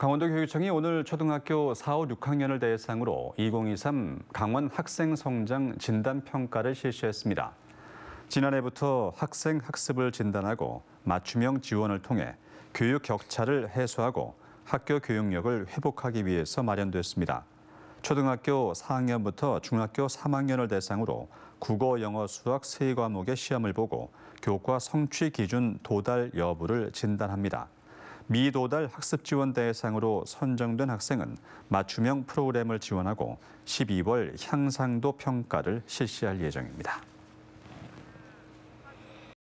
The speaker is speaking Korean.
강원도교육청이 오늘 초등학교 4, 5, 6학년을 대상으로 2023 강원 학생 성장 진단평가를 실시했습니다. 지난해부터 학생 학습을 진단하고 맞춤형 지원을 통해 교육 격차를 해소하고 학교 교육력을 회복하기 위해서 마련됐습니다. 초등학교 4학년부터 중학교 3학년을 대상으로 국어, 영어, 수학 세 과목의 시험을 보고 교과 성취 기준 도달 여부를 진단합니다. 미도달 학습 지원 대상으로 선정된 학생은 맞춤형 프로그램을 지원하고 12월 향상도 평가를 실시할 예정입니다.